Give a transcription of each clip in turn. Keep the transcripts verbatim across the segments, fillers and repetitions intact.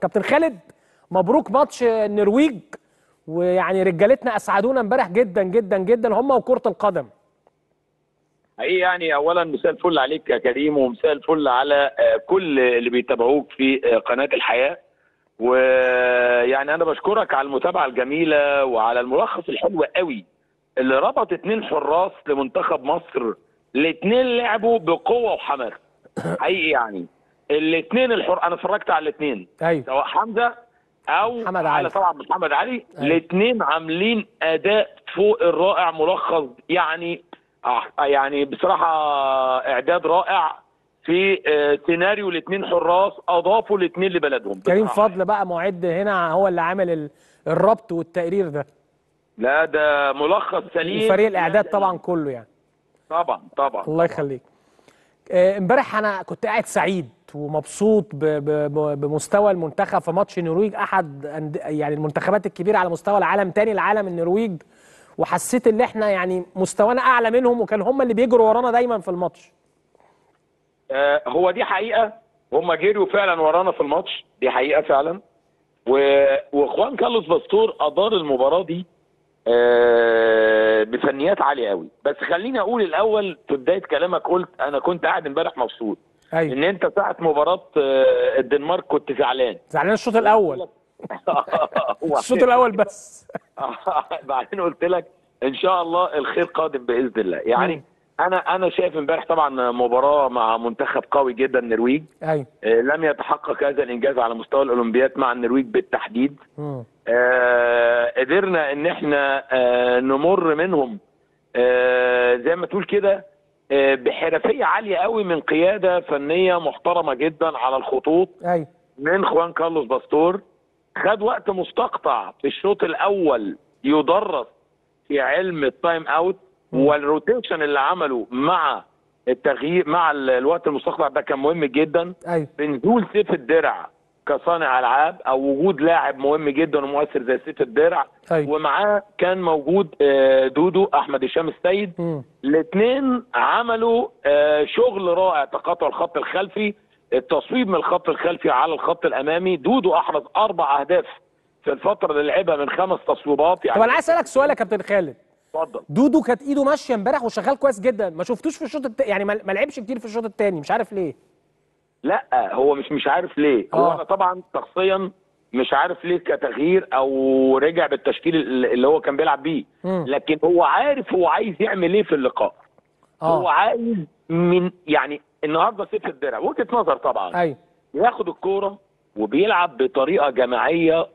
كابتن خالد، مبروك ماتش النرويج، ويعني رجالتنا اسعدونا امبارح جدا جدا جدا هم وكرة القدم. حقيقي يعني اولا مساء الفل عليك يا كريم، ومساء الفل على كل اللي بيتابعوك في قناة الحياة. ويعني انا بشكرك على المتابعة الجميلة وعلى الملخص الحلو قوي اللي ربط اتنين حراس لمنتخب مصر، الاتنين لعبوا بقوة وحماسة حقيقي. يعني الاثنين الحر انا اتفرجت على الاثنين، ايوه سواء حمزه او محمد علي، طبعا محمد علي، الاثنين عاملين اداء فوق الرائع. ملخص يعني يعني بصراحه اعداد رائع في سيناريو الاثنين حراس، اضافوا الاثنين لبلدهم. كريم فضل بقى معد هنا هو اللي عامل الربط والتقرير ده. لا ده ملخص سليم، وفريق الاعداد طبعا كله يعني طبعا طبعا الله يخليك. امبارح انا كنت قاعد سعيد ومبسوط بمستوى المنتخب في ماتش النرويج، احد يعني المنتخبات الكبيره على مستوى العالم، تاني العالم النرويج، وحسيت ان احنا يعني مستوانا اعلى منهم، وكان هم اللي بيجروا ورانا دايما في الماتش. آه هو دي حقيقه، هم جروا فعلا ورانا في الماتش، دي حقيقه فعلا. وخوان كارلوس باستور ادار المباراه دي آه بفنيات عاليه قوي. بس خليني اقول الاول في بدايه كلامك، قلت انا كنت قاعد امبارح مبسوط. أيوة. ان انت ساعه مباراه الدنمارك كنت زعلان زعلان الشوط الاول الشوط الاول بس بعدين قلت لك ان شاء الله الخير قادم باذن الله. يعني انا انا شايف امبارح طبعا مباراه مع منتخب قوي جدا النرويج. أيوة. آه لم يتحقق هذا الانجاز على مستوى الاولمبياد مع النرويج بالتحديد. آه قدرنا ان احنا آه نمر منهم آه زي ما تقول كده بحرفيه عاليه قوي، من قياده فنيه محترمه جدا على الخطوط. أيوة. من خوان كارلوس باستور. خد وقت مستقطع في الشوط الاول يدرس في علم التايم اوت والروتيشن اللي عمله مع التغيير، مع الوقت المستقطع ده كان مهم جدا. أيوة. بنزول سيف الدرع كصانع العاب او وجود لاعب مهم جدا ومؤثر زي سيف الدرع. أيوة. ومعاه كان موجود دودو احمد هشام السيد. الاثنين عملوا شغل رائع، تقاطع الخط الخلفي، التصويب من الخط الخلفي على الخط الامامي. دودو احرز اربع اهداف في الفتره اللي لعبها من خمس تصويبات. يعني طب انا عايز اسالك سؤال يا كابتن خالد. اتفضل. دودو كانت ايده ماشيه امبارح وشغال كويس جدا، ما شفتوش في الشوط الت... يعني ما لعبش كتير في الشوط الثاني، مش عارف ليه. لا هو مش مش عارف ليه. هو انا طبعا شخصيا مش عارف ليه كتغيير او رجع بالتشكيل اللي هو كان بيلعب بيه، لكن هو عارف هو عايز يعمل ايه في اللقاء. أوه. هو عايز من يعني النهارده سيف الدرع وجهه نظر طبعا. أيوة. ياخد الكوره وبيلعب بطريقه جماعيه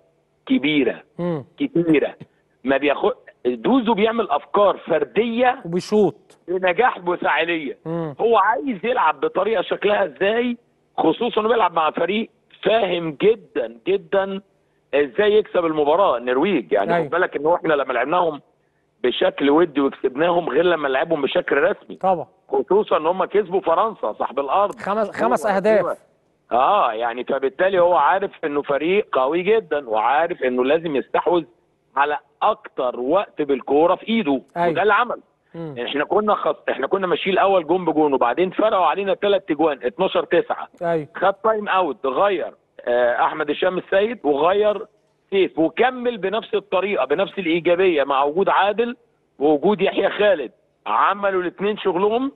كبيره. مم. كتيره ما بياخد دوزو، بيعمل افكار فرديه وبيشوط بنجاح وفاعليه. هو عايز يلعب بطريقه شكلها ازاي، خصوصا انه بيلعب مع فريق فاهم جدا جدا ازاي يكسب المباراه النرويج. يعني خد بالك ان احنا لما لعبناهم بشكل ودي وكسبناهم غير لما نلعبهم بشكل رسمي طبعا، خصوصا ان هم كسبوا فرنسا صاحب الارض خمس خمس اهداف. اه يعني فبالتالي هو عارف انه فريق قوي جدا، وعارف انه لازم يستحوذ على اكتر وقت بالكوره في ايده. أيوة. وده اللي عمل. يعني احنا كنا خص... احنا كنا ماشيين الاول جون بجون، وبعدين فرقوا علينا ثلاث تجوان اتناشر تسعة. أيوة. خد تايم اوت، غير آه احمد هشام السيد وغير سيف، وكمل بنفس الطريقه بنفس الايجابيه مع وجود عادل ووجود يحيى خالد. عملوا الاثنين شغلهم،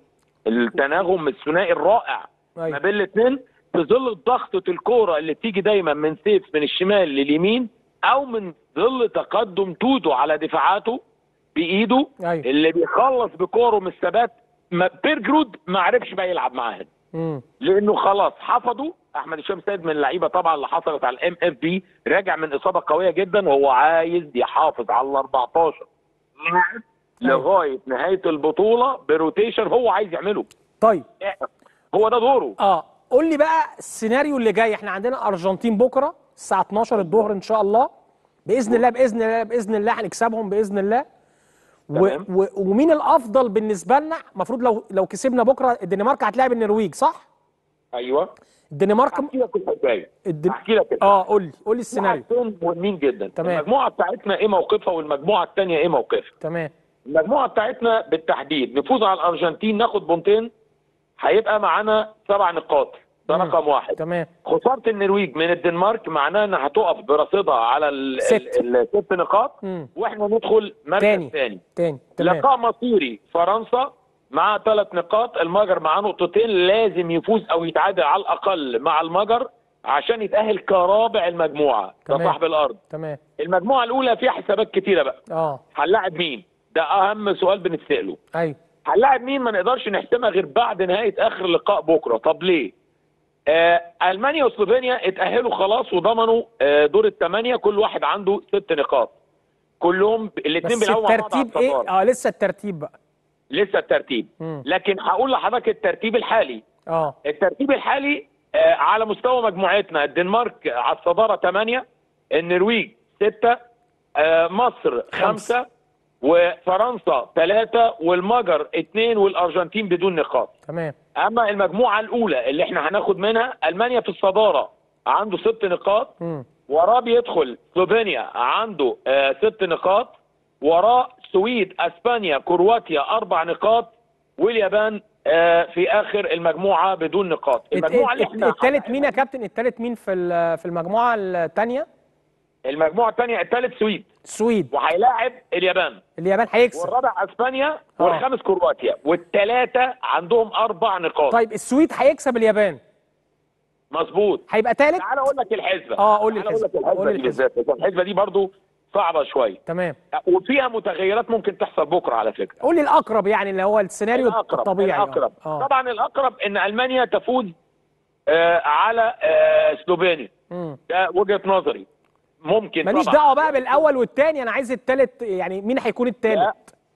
التناغم الثنائي الرائع. أيوة. ما بين الاثنين في ظل ضغطه الكوره اللي بتيجي دايما من سيف من الشمال لليمين، او من ظل تقدم تودو على دفاعاته بايده. أيوة. اللي بيخلص بكوره من الثبات، ما بيرجرود ما عرفش بقى يلعب معاهم، لانه خلاص حفظه. احمد هشام سيد من اللعيبه طبعا اللي حصلت على الام اف بي، راجع من اصابه قويه جدا، وهو عايز يحافظ على ال اربعتاشر لاعب. أيوة. لغايه نهايه البطوله بروتيشن هو عايز يعمله. طيب هو ده دوره. اه قول لي بقى السيناريو اللي جاي. احنا عندنا ارجنتين بكره الساعه اتناشر الظهر ان شاء الله، باذن الله باذن الله باذن الله هنكسبهم باذن الله. و... و... ومين الافضل بالنسبه لنا؟ المفروض لو لو كسبنا بكره الدنمارك هتلاعب النرويج صح؟ ايوه الدنمارك. احكي لك الحكايه. الدن... احكي لك اه قول لي قول لي السيناريو. حاجتين مهمين جدا. تمام. المجموعه بتاعتنا ايه موقفها، والمجموعه الثانيه ايه موقفها. تمام. المجموعه بتاعتنا بالتحديد، نفوز على الارجنتين ناخد بونتين، هيبقى معانا سبع نقاط. ده رقم واحد. تمام. خساره النرويج من الدنمارك معناه انها هتقف برصيدها على الست نقاط واحنا ندخل مركز ثاني. تاني. لقاء مصيري فرنسا معاه ثلاث نقاط، المجر معاه نقطتين، لازم يفوز او يتعادل على الاقل مع المجر عشان يتأهل كرابع المجموعه كصاحب الارض. تمام. المجموعه الاولى فيها حسابات كتيره بقى. اه. هنلاعب مين؟ ده اهم سؤال بنتساله. ايوه. هنلاعب مين ما نقدرش نحسمها غير بعد نهايه اخر لقاء بكره. طب ليه؟ آه، المانيا وسلوفينيا اتاهلوا خلاص وضمنوا آه دور الثمانيه، كل واحد عنده ست نقاط. كلهم الاثنين بيلعبوا مع بعض. الترتيب ايه؟ اه لسه الترتيب بقى. لسه الترتيب، مم. لكن هقول لحضرتك الترتيب الحالي. اه الترتيب الحالي آه على مستوى مجموعتنا الدنمارك على الصداره ثمانيه، النرويج سته، آه مصر خمسه، وفرنسا ثلاثه، والمجر اثنين، والارجنتين بدون نقاط. تمام. اما المجموعه الاولى اللي احنا هناخد منها، المانيا في الصداره عنده ست نقاط، وراه بيدخل سلوفينيا عنده آه ست نقاط، وراه السويد اسبانيا كرواتيا اربع نقاط، واليابان آه في اخر المجموعه بدون نقاط. المجموعه اللي احنا الثالث مين يا كابتن؟ الثالث مين في في المجموعه الثانيه؟ المجموعه الثانيه الثالث سويد. السويد. وهيلاعب اليابان. اليابان هيكسب. والرابع اسبانيا والخامس كرواتيا، والثلاثه عندهم اربع نقاط. طيب السويد هيكسب اليابان. مظبوط. هيبقى ثالث. تعالى اقول لك الحسبه. اه قول لي الحسبه. قول لي الحسبه. الحسبه دي برضو صعبه شويه. تمام. وفيها متغيرات ممكن تحصل بكره على فكره. قول لي الاقرب يعني اللي هو السيناريو الأقرب. الطبيعي. الاقرب. آه. طبعا الاقرب ان المانيا تفوز آه على آه سلوفينيا. ده وجهه نظري. ممكن. ماليش دعوه بقى بالاول والثاني، انا عايز الثالث، يعني مين هيكون الثالث؟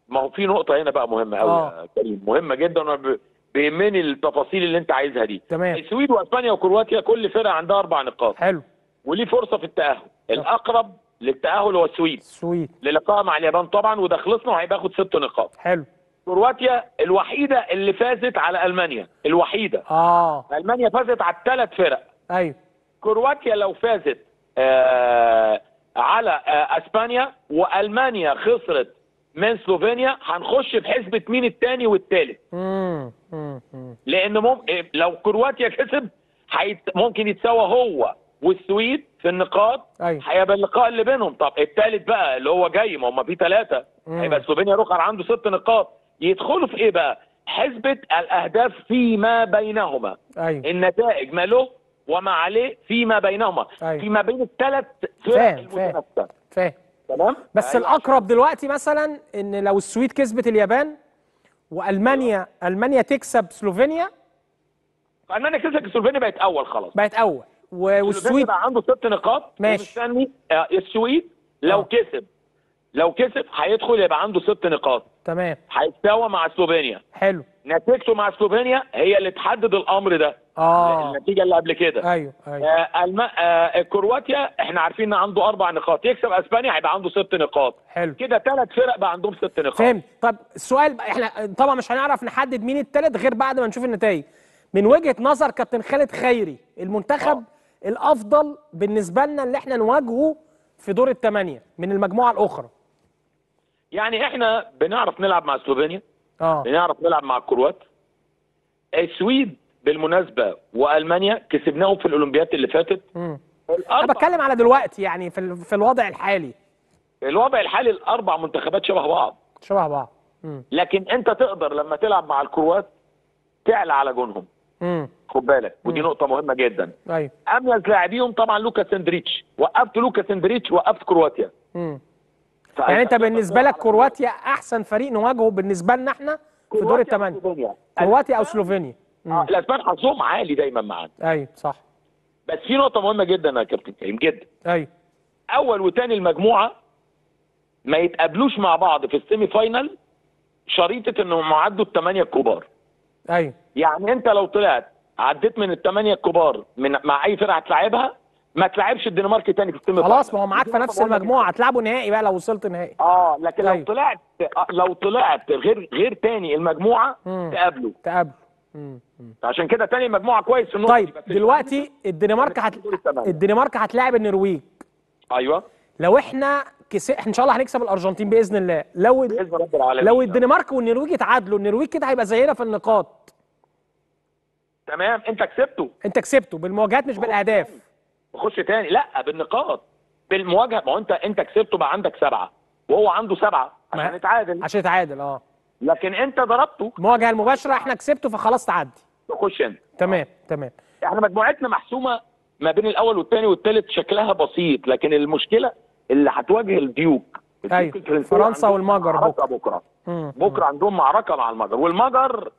ما هو في نقطه هنا بقى مهمه قوي يا كريم، مهمه جدا، وانا بيهمني التفاصيل اللي انت عايزها دي. تمام. السويد واسبانيا وكرواتيا كل فرقه عندها اربع نقاط. حلو. وليه فرصه في التاهل. الاقرب للتاهل هو السويد. السويد. للقاء مع اليابان طبعا، وده خلصنا وهيبقى ياخد ست نقاط. حلو. كرواتيا الوحيده اللي فازت على المانيا، الوحيده. اه. المانيا فازت على الثلاث فرق. ايوه. كرواتيا لو فازت آه على آه اسبانيا والمانيا خسرت من سلوفينيا، هنخش في حسبه مين الثاني والثالث. لان مم... لو كرواتيا كسب حيت... ممكن يتساوى هو والسويد في النقاط. أيوة. هيبقى اللقاء اللي بينهم. طب الثالث بقى اللي هو جاي، ما هم في ثلاثه، هيبقى سلوفينيا رخر عنده ست نقاط، يدخلوا في ايه بقى؟ حسبه الاهداف فيما بينهما. أيوة. النتائج ما له وما عليه فيما بينهما. أيوة. فيما بين الثلاث فرق المتنافسه. فاهم. تمام. بس أيوة. الاقرب دلوقتي مثلا ان لو السويد كسبت اليابان والمانيا. أيوة. المانيا تكسب سلوفينيا، المانيا كسبت سلوفينيا بقت اول خلاص، بقت اول، والسويد بقى عنده ست نقاط. ماشي. مستني السويد لو أوه. كسب لو كسب هيدخل يبقى عنده ست نقاط. تمام. هيتساوى مع سلوفينيا. حلو. نتيجته مع سلوفينيا هي اللي تحدد الامر ده. اه. النتيجه اللي قبل كده. ايوه ايوه. آه الم... آه كرواتيا احنا عارفين ان عنده اربع نقاط، يكسب اسبانيا هيبقى عنده ست نقاط. حلو. كده ثلاث فرق بقى عندهم ست نقاط. فهمت. طب السؤال بقى، احنا طبعا مش هنعرف نحدد مين الثالث غير بعد ما نشوف النتائج. من وجهه نظر كابتن خالد خيري، المنتخب أوه. الافضل بالنسبه لنا اللي احنا نواجهه في دور الثمانيه من المجموعه الاخرى. يعني احنا بنعرف نلعب مع سلوفينيا. اه. بنعرف نلعب مع الكروات. السويد بالمناسبه والمانيا كسبناهم في الاولمبياد اللي فاتت. امم انا بتكلم على دلوقتي يعني في في الوضع الحالي. الوضع الحالي الاربع منتخبات شبه بعض. شبه بعض. امم لكن انت تقدر لما تلعب مع الكروات تعلى على جونهم. امم خد بالك، ودي مم. نقطه مهمه جدا. ايوه. اميز لاعبيهم طبعا لوكا سندريتش، وقفت لوكا سندريتش، وقفت كرواتيا. امم يعني انت بالنسبه لك كرواتيا احسن فريق نواجهه بالنسبه لنا احنا في دور الثمانيه؟ كرواتيا او سلوفينيا. اه الاسبان حظهم عالي دايما معانا. ايوه صح. بس في نقطه مهمه جدا يا كابتن كريم جدا. ايوه. اول وثاني المجموعه ما يتقابلوش مع بعض في السيمي فاينال شريطه انهم عدوا الثمانيه الكبار. ايوه. يعني انت لو طلعت عديت من الثمانيه الكبار من مع اي فرقه هتلاعبها، ما تلعبش الدنمارك تاني في السيمي فاينال. خلاص، ما هو معاك في نفس المجموعه، هتلعبوا نهائي بقى لو وصلت نهائي. اه لكن أيوه. لو طلعت لو طلعت غير غير ثاني المجموعه تقابله تقابله امم عشان كده تاني المجموعه كويس في النقطه. طيب دلوقتي الدنمارك هت... الدنمارك هتلاعب النرويج. ايوه. لو احنا كس... احنا ان شاء الله هنكسب الارجنتين باذن الله. لو باذن رب العالمين. لو الدنمارك والنرويج يتعادلوا، النرويج كده هيبقى زينا في النقاط. تمام، انت كسبته انت كسبته بالمواجهات مش بالاهداف. خش تاني. لا، بالنقاط، بالمواجهه. ما هو انت انت كسبته، بقى عندك سبعه وهو عنده سبعه عشان يتعادل عشان يتعادل اه لكن انت ضربته المواجهه المباشره، احنا كسبته فخلاص تعدي. خش انت. تمام تمام. احنا مجموعتنا محسومه ما بين الاول والثاني والثالث، شكلها بسيط، لكن المشكله اللي هتواجه الديوك. ايوه، فرنسا والمجر بكره بكره مم. بكره عندهم معركه مع المجر، والمجر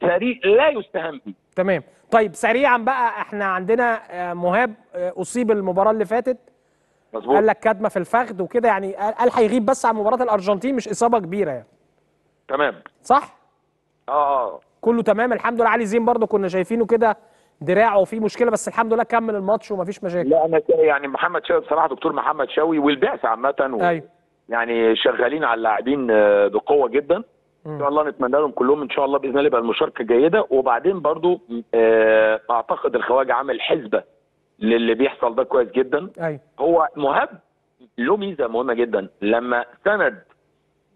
فريق لا يستهان به. تمام. طيب سريعا بقى، احنا عندنا مهاب اصيب المباراه اللي فاتت، مظبوط، قال لك كدمه في الفخذ وكده، يعني قال هيغيب بس عن مباراه الارجنتين، مش اصابه كبيره يعني. تمام صح؟ اه كله تمام الحمد لله. علي زين برضه كنا شايفينه كده دراعه فيه مشكله، بس الحمد لله كمل الماتش ومفيش مشاكل. لا انا يعني محمد شوقي بصراحه، دكتور محمد شوقي والبعثه عامه و... ايوه يعني شغالين على اللاعبين بقوه جدا. ان شاء الله نتمنى لهم كلهم ان شاء الله باذن الله يبقى المشاركه جيده. وبعدين برضو آه اعتقد الخواجه عامل حسبه للي بيحصل ده كويس جدا. أي. هو مهاب له ميزه مهمه جدا، لما سند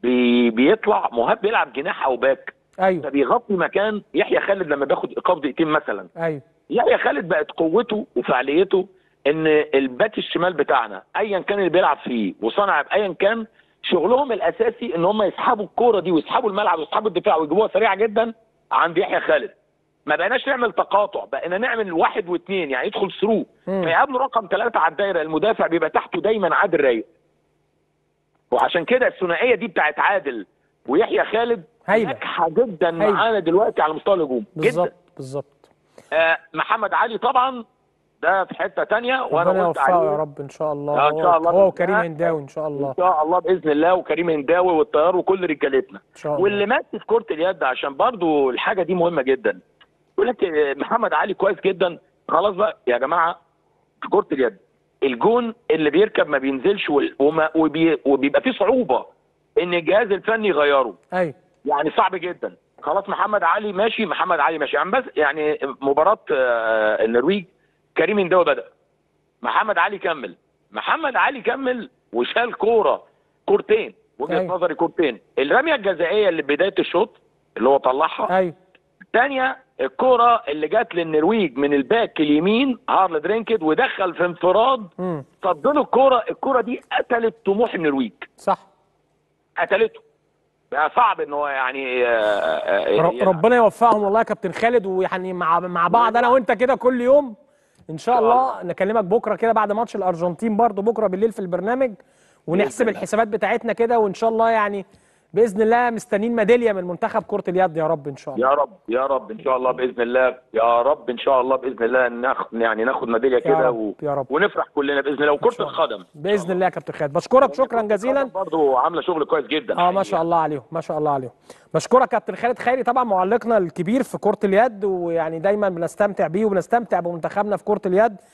بي بيطلع مهاب بيلعب جناح او باك. ايوه، فبيغطي مكان يحيى خالد لما بياخد ايقاف دقيقتين مثلا. ايوه، يحيى خالد بقت قوته وفعاليته ان الباك الشمال بتاعنا ايا كان اللي بيلعب فيه وصنع ايا كان، شغلهم الاساسي ان هم يسحبوا الكوره دي ويسحبوا الملعب ويسحبوا الدفاع ويجيبوها سريعه جدا عند يحيى خالد. ما بقيناش نعمل تقاطع، بقينا نعمل واحد واثنين، يعني يدخل ثرو فيقابله رقم ثلاثه على الدايره، المدافع بيبقى تحته دايما عادل راي. وعشان كده الثنائيه دي بتاعت عادل ويحيى خالد ناجحه جدا معانا دلوقتي على مستوى الهجوم. بالظبط بالظبط. آه محمد علي طبعا ده في حته ثانيه، وانا قلت عليه يا رب ان شاء الله. ان شاء الله هو وكريم هنداوي ان شاء الله. ان شاء الله باذن الله، وكريم هنداوي والطيار وكل رجالتنا ان شاء الله. واللي مات في كره اليد، عشان برضو الحاجه دي مهمه جدا. يقول لك محمد علي كويس جدا. خلاص بقى يا جماعه، في كره اليد الجون اللي بيركب ما بينزلش، وما وبي وبيبقى فيه صعوبه ان الجهاز الفني يغيره. ايوه يعني صعب جدا. خلاص محمد علي ماشي، محمد علي ماشي يعني. بس يعني مباراه النرويج كريم هنداوي بدأ، محمد علي كمل، محمد علي كمل وشال كورة كورتين، وجهة أيوة. نظري كورتين، الرمية الجزائية اللي بداية الشوط اللي هو طلعها. أيوة. الثانية الكورة اللي جت للنرويج من الباك اليمين هارل درينكيد ودخل في انفراد، صد له الكورة، الكورة دي قتلت طموح النرويج. صح. قتلته. بقى صعب ان هو يعني آآ ربنا يوفقهم والله يا كابتن خالد، ويعني مع مع بعض انا وانت كده كل يوم ان شاء الله. نكلمك بكره كده بعد ماتش الارجنتين برضو بكره بالليل في البرنامج، ونحسب الحسابات بتاعتنا كده، وان شاء الله يعني باذن الله مستنين ميداليه من منتخب كره اليد يا رب ان شاء الله. يا رب يا رب ان شاء الله باذن الله، يا رب ان شاء الله باذن الله ناخد يعني ناخد ميداليه كده و... ونفرح كلنا باذن الله. وكره القدم باذن الله. يا كابتن خالد بشكرك شكرا جزيلا، برضو عامله شغل كويس جدا. اه ما شاء الله عليهم ما شاء الله عليهم. بشكرك كابتن خالد خيري طبعا معلقنا الكبير في كره اليد، ويعني دايما بنستمتع بيه وبنستمتع بمنتخبنا في كره اليد.